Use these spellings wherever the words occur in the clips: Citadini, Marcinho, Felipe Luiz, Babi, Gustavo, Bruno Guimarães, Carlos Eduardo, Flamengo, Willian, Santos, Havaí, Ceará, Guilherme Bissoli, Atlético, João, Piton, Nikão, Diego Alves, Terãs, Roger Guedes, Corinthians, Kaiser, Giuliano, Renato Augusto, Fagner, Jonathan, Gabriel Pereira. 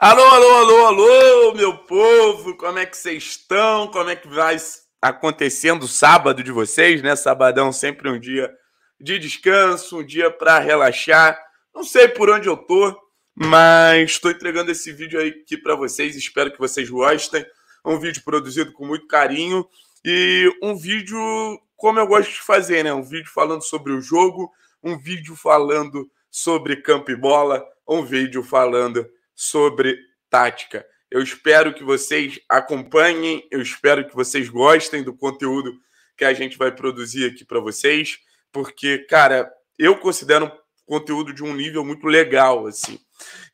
Alô, alô, alô, alô, meu povo, como é que vocês estão? Como é que vai acontecendo o sábado de vocês, né? Sabadão sempre um dia de descanso, um dia para relaxar. Não sei por onde eu tô, mas estou entregando esse vídeo aí aqui para vocês, espero que vocês gostem. Um vídeo produzido com muito carinho e um vídeo como eu gosto de fazer, né? Um vídeo falando sobre o jogo, um vídeo falando sobre campo e bola, um vídeo falando sobre tática. Eu espero que vocês acompanhem, eu espero que vocês gostem do conteúdo que a gente vai produzir aqui para vocês, porque, cara, eu considero um conteúdo de um nível muito legal, assim.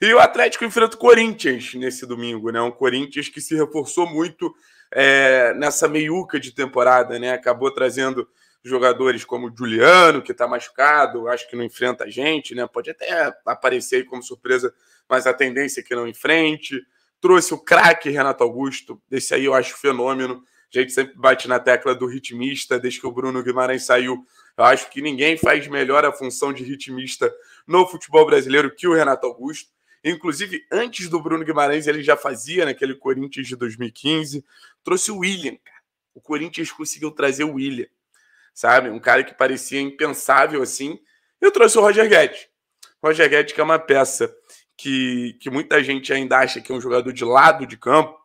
E o Atlético enfrenta o Corinthians nesse domingo, né? Um Corinthians que se reforçou muito nessa meiuca de temporada, né? Acabou trazendo jogadores como o Giuliano, que está machucado, acho que não enfrenta a gente, né? Pode até aparecer aí como surpresa, mas a tendência é que não enfrente. Trouxe o craque Renato Augusto, esse aí eu acho fenômeno. A gente sempre bate na tecla do ritmista, desde que o Bruno Guimarães saiu. Eu acho que ninguém faz melhor a função de ritmista no futebol brasileiro que o Renato Augusto. Inclusive, antes do Bruno Guimarães, ele já fazia naquele Corinthians de 2015. Trouxe o Willian, cara. O Corinthians conseguiu trazer o Willian, sabe? Um cara que parecia impensável assim. Eu trouxe o Roger Guedes. O Roger Guedes, que é uma peça que muita gente ainda acha que é um jogador de lado de campo,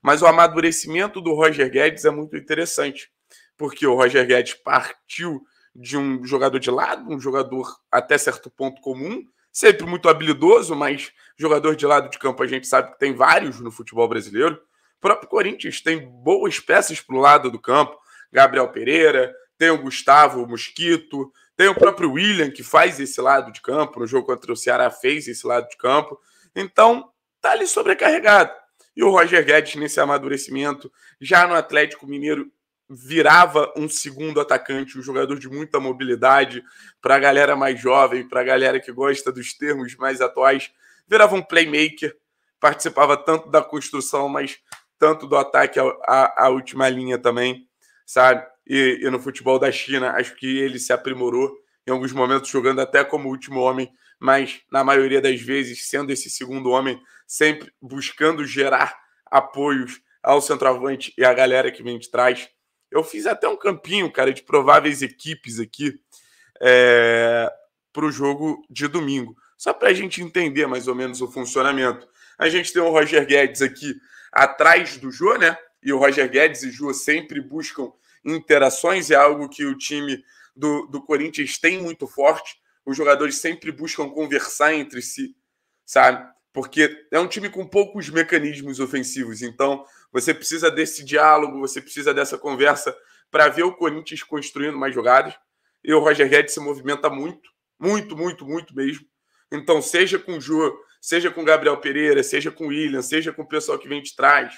mas o amadurecimento do Roger Guedes é muito interessante, porque o Roger Guedes partiu de um jogador de lado, um jogador até certo ponto comum, sempre muito habilidoso, mas jogador de lado de campo a gente sabe que tem vários no futebol brasileiro. O próprio Corinthians tem boas peças para o lado do campo, Gabriel Pereira, tem o Gustavo, o Mosquito, tem o próprio Willian, que faz esse lado de campo, no jogo contra o Ceará fez esse lado de campo, então tá ali sobrecarregado. E o Roger Guedes, nesse amadurecimento, já no Atlético Mineiro, virava um segundo atacante, um jogador de muita mobilidade, para a galera mais jovem, para a galera que gosta dos termos mais atuais, virava um playmaker, participava tanto da construção, mas tanto do ataque à última linha também, sabe? E no futebol da China, acho que ele se aprimorou em alguns momentos, jogando até como último homem, mas na maioria das vezes, sendo esse segundo homem, sempre buscando gerar apoios ao centroavante e à galera que vem de trás. Eu fiz até um campinho, cara, de prováveis equipes aqui para o jogo de domingo, só para a gente entender mais ou menos o funcionamento. A gente tem o Roger Guedes aqui atrás do João, né? E o Roger Guedes e o João sempre buscam interações, é algo que o time do Corinthians tem muito forte. Os jogadores sempre buscam conversar entre si, sabe? Porque é um time com poucos mecanismos ofensivos, então você precisa desse diálogo, você precisa dessa conversa para ver o Corinthians construindo mais jogadas. E o Roger Guedes se movimenta muito, muito, muito, muito mesmo. Então, seja com o João, seja com o Gabriel Pereira, seja com o Willian, seja com o pessoal que vem de trás.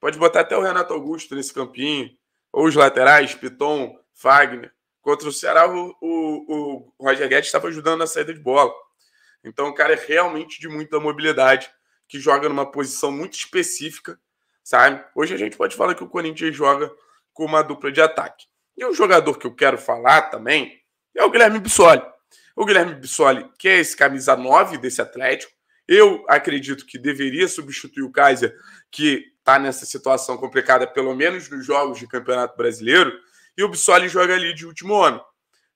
Pode botar até o Renato Augusto nesse campinho, ou os laterais, Piton, Fagner. Contra o Ceará, o Roger Guedes estava ajudando na saída de bola. Então, o cara é realmente de muita mobilidade, que joga numa posição muito específica, sabe? Hoje a gente pode falar que o Corinthians joga com uma dupla de ataque. E um jogador que eu quero falar também é o Guilherme Bissoli. O Guilherme Bissoli, que é esse camisa 9 desse Atlético, eu acredito que deveria substituir o Kaiser, que está nessa situação complicada, pelo menos nos jogos de Campeonato Brasileiro, e o Bissoli joga ali de último homem,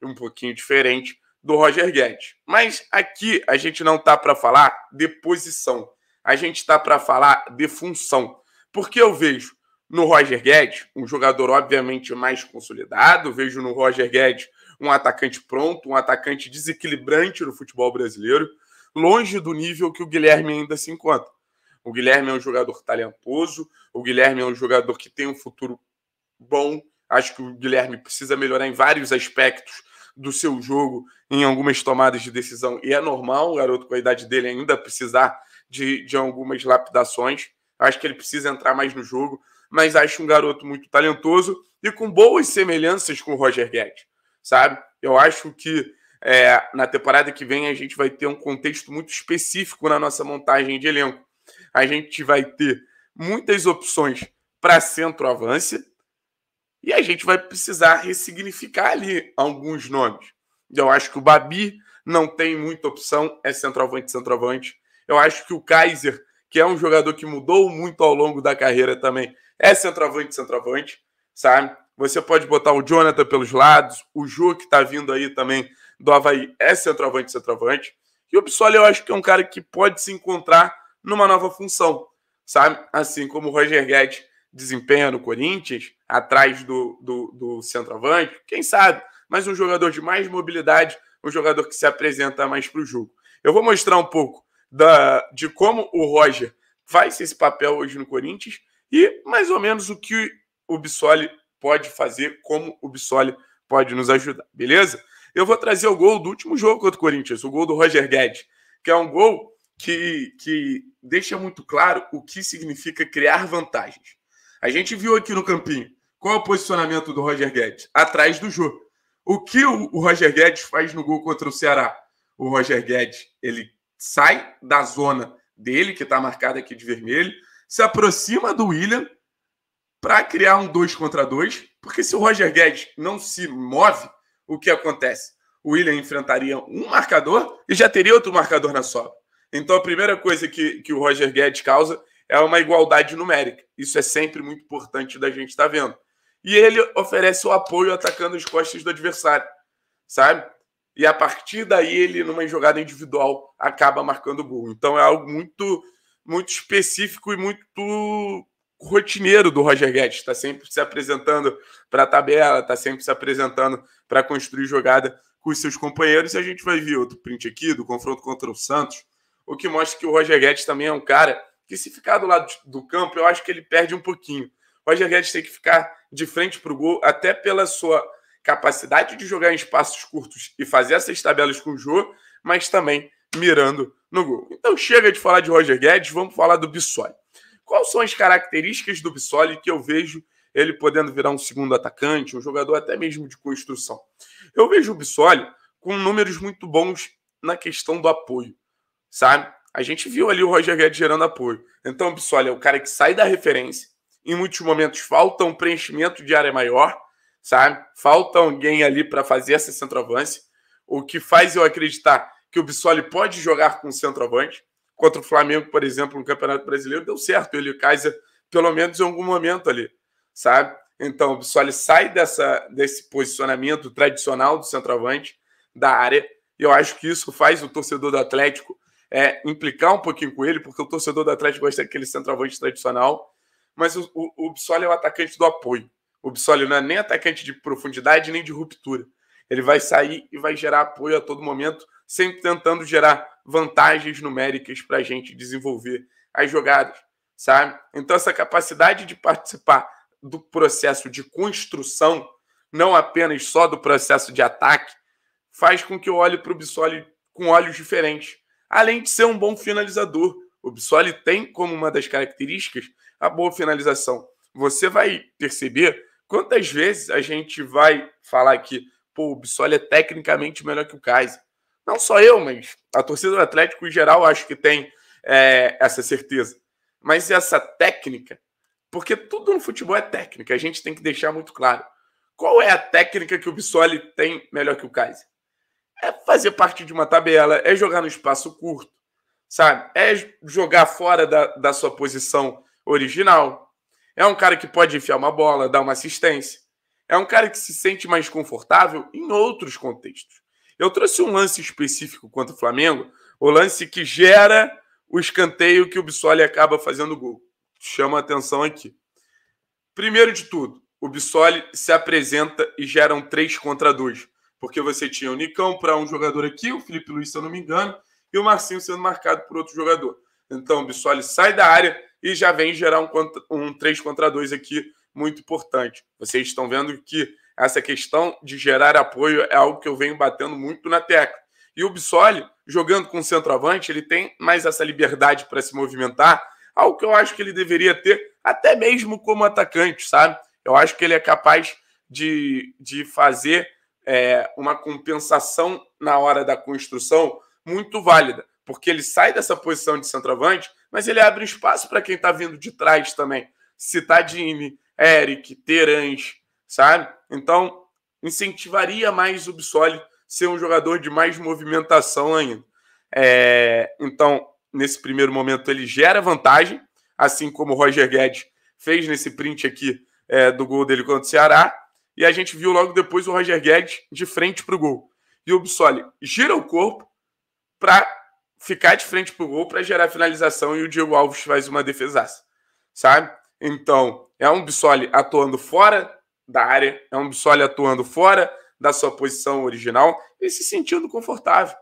um pouquinho diferente do Roger Guedes. Mas aqui a gente não está para falar de posição, a gente está para falar de função, porque eu vejo no Roger Guedes um jogador obviamente mais consolidado, vejo no Roger Guedes um atacante pronto, um atacante desequilibrante no futebol brasileiro, longe do nível que o Guilherme ainda se encontra. O Guilherme é um jogador talentoso, o Guilherme é um jogador que tem um futuro bom. Acho que o Guilherme precisa melhorar em vários aspectos do seu jogo, em algumas tomadas de decisão. E é normal o garoto com a idade dele ainda precisar de algumas lapidações. Acho que ele precisa entrar mais no jogo, mas acho um garoto muito talentoso e com boas semelhanças com o Roger Guedes, sabe? Eu acho que na temporada que vem a gente vai ter um contexto muito específico na nossa montagem de elenco. A gente vai ter muitas opções para centroavância e a gente vai precisar ressignificar ali alguns nomes. Eu acho que o Babi não tem muita opção, é centroavante. Eu acho que o Kaiser, que é um jogador que mudou muito ao longo da carreira também. É centroavante, sabe? Você pode botar o Jonathan pelos lados, o Ju, que tá vindo aí também do Havaí, é centroavante. E o Bissoli, eu acho que é um cara que pode se encontrar numa nova função, sabe? Assim como o Roger Guedes desempenha no Corinthians, atrás do centroavante, quem sabe? Mas um jogador de mais mobilidade, um jogador que se apresenta mais para o jogo. Eu vou mostrar um pouco de como o Roger faz esse papel hoje no Corinthians e mais ou menos o que o Bissoli pode fazer, como o Bissoli pode nos ajudar, beleza? Eu vou trazer o gol do último jogo contra o Corinthians, o gol do Roger Guedes, que é um gol que deixa muito claro o que significa criar vantagens. A gente viu aqui no campinho qual é o posicionamento do Roger Guedes, atrás do Jô. O que o Roger Guedes faz no gol contra o Ceará? O Roger Guedes, ele sai da zona dele, que está marcada aqui de vermelho, se aproxima do Willian para criar um 2 contra 2, porque se o Roger Guedes não se move, o que acontece? O Willian enfrentaria um marcador e já teria outro marcador na sobra. Então a primeira coisa que o Roger Guedes causa é uma igualdade numérica. Isso é sempre muito importante da gente estar vendo. E ele oferece o apoio atacando as costas do adversário, sabe? E a partir daí ele, numa jogada individual, acaba marcando o gol. Então é algo muito, muito específico e muito rotineiro do Roger Guedes. Está sempre se apresentando para a tabela, está sempre se apresentando para construir jogada com os seus companheiros. E a gente vai ver outro print aqui do confronto contra o Santos, o que mostra que o Roger Guedes também é um cara que, se ficar do lado do campo, eu acho que ele perde um pouquinho. O Roger Guedes tem que ficar de frente para o gol, até pela sua capacidade de jogar em espaços curtos e fazer essas tabelas com o Jô, mas também mirando no gol. Então chega de falar de Roger Guedes, vamos falar do Bissoli. Quais são as características do Bissoli que eu vejo ele podendo virar um segundo atacante, um jogador até mesmo de construção? Eu vejo o Bissoli com números muito bons na questão do apoio, sabe? A gente viu ali o Roger Guedes gerando apoio. Então o Bissoli é o cara que sai da referência. Em muitos momentos falta um preenchimento de área maior, sabe? Falta alguém ali para fazer essa centroavância, o que faz eu acreditar que o Bissoli pode jogar com centroavante. Contra o Flamengo, por exemplo, no Campeonato Brasileiro, deu certo. Ele e o Kaiser, pelo menos em algum momento ali, sabe? Então o Bissoli sai desse posicionamento tradicional do centroavante, da área, e eu acho que isso faz o torcedor do Atlético implicar um pouquinho com ele, porque o torcedor do Atlético gosta daquele centroavante tradicional. Mas o Bissoli é o atacante do apoio. O Bissoli não é nem atacante de profundidade, nem de ruptura. Ele vai sair e vai gerar apoio a todo momento, sempre tentando gerar vantagens numéricas para a gente desenvolver as jogadas, sabe? Então essa capacidade de participar do processo de construção, não apenas só do processo de ataque, faz com que eu olhe para o Bissoli com olhos diferentes. Além de ser um bom finalizador, o Bissoli tem como uma das características a boa finalização. Você vai perceber quantas vezes a gente vai falar que o Bissoli é tecnicamente melhor que o Kaiser. Não só eu, mas a torcida do Atlético em geral acho que tem essa certeza. Mas essa técnica, porque tudo no futebol é técnica, a gente tem que deixar muito claro. Qual é a técnica que o Bissoli tem melhor que o Kaiser? É fazer parte de uma tabela, é jogar no espaço curto, sabe? É jogar fora da sua posição original. É um cara que pode enfiar uma bola, dar uma assistência. É um cara que se sente mais confortável em outros contextos. Eu trouxe um lance específico contra o Flamengo, o lance que gera o escanteio que o Bissoli acaba fazendo gol. Chama a atenção aqui. Primeiro de tudo, o Bissoli se apresenta e gera um 3 contra 2, porque você tinha o Nikão para um jogador aqui, o Felipe Luiz, se eu não me engano, e o Marcinho sendo marcado por outro jogador. Então o Bissoli sai da área e já vem gerar um 3 contra 2 aqui, muito importante. Vocês estão vendo que essa questão de gerar apoio é algo que eu venho batendo muito na tecla. E o Bissoli, jogando com o centroavante, ele tem mais essa liberdade para se movimentar, algo que eu acho que ele deveria ter até mesmo como atacante, sabe? Eu acho que ele é capaz de fazer uma compensação na hora da construção muito válida, porque ele sai dessa posição de centroavante, mas ele abre espaço para quem está vindo de trás também. Citadini, Eric, Terãs, sabe? Então, incentivaria mais o Bissoli ser um jogador de mais movimentação ainda. Então, nesse primeiro momento ele gera vantagem, assim como o Roger Guedes fez nesse print aqui do gol dele contra o Ceará, e a gente viu logo depois o Roger Guedes de frente para o gol. E o Bissoli gira o corpo para ficar de frente para o gol, para gerar finalização, e o Diego Alves faz uma defesaça, sabe? Então, é um Bissoli atuando fora da área, é um Bissoli atuando fora da sua posição original e se sentindo confortável.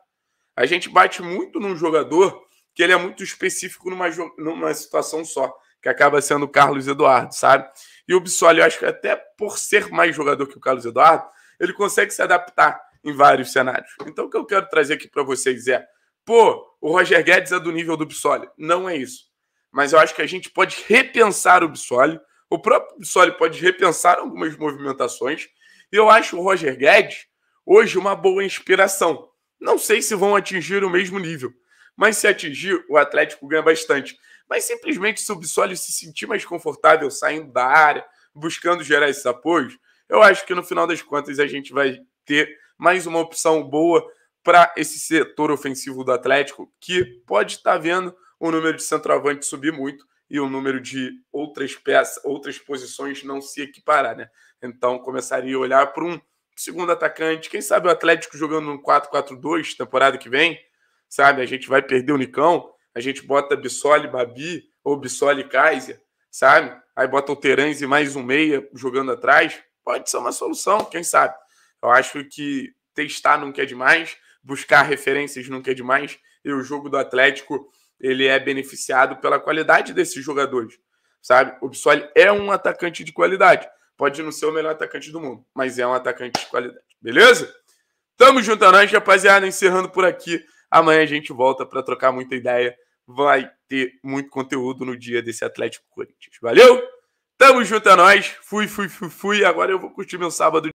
A gente bate muito num jogador que ele é muito específico numa situação só, que acaba sendo o Carlos Eduardo, sabe? E o Bissoli, eu acho que até por ser mais jogador que o Carlos Eduardo, ele consegue se adaptar em vários cenários. Então, o que eu quero trazer aqui para vocês é, pô, o Roger Guedes é do nível do Bissoli. Não é isso. Mas eu acho que a gente pode repensar o Bissoli, o próprio Bissoli pode repensar algumas movimentações, e eu acho o Roger Guedes hoje uma boa inspiração. Não sei se vão atingir o mesmo nível, mas se atingir, o Atlético ganha bastante. Mas simplesmente se o Bissoli se sentir mais confortável saindo da área, buscando gerar esses apoios, eu acho que no final das contas a gente vai ter mais uma opção boa para esse setor ofensivo do Atlético, que pode estar vendo o número de centroavante subir muito e o número de outras peças, outras posições não se equiparar, né? Então começaria a olhar para um segundo atacante, quem sabe o Atlético jogando no 4-4-2 temporada que vem, sabe? A gente vai perder o Nikão, a gente bota Bissoli, Babi ou Bissoli e Kaiser, sabe? Aí bota o Terãs e mais um meia jogando atrás, pode ser uma solução, quem sabe? Eu acho que testar nunca é demais, buscar referências nunca é demais, e o jogo do Atlético ele é beneficiado pela qualidade desses jogadores, sabe? O Bissoli é um atacante de qualidade. Pode não ser o melhor atacante do mundo, mas é um atacante de qualidade. Beleza? Tamo junto a nós, rapaziada. Encerrando por aqui. Amanhã a gente volta para trocar muita ideia. Vai ter muito conteúdo no dia desse Atlético Corinthians. Valeu? Tamo junto a nós. Fui. Agora eu vou curtir meu sábado.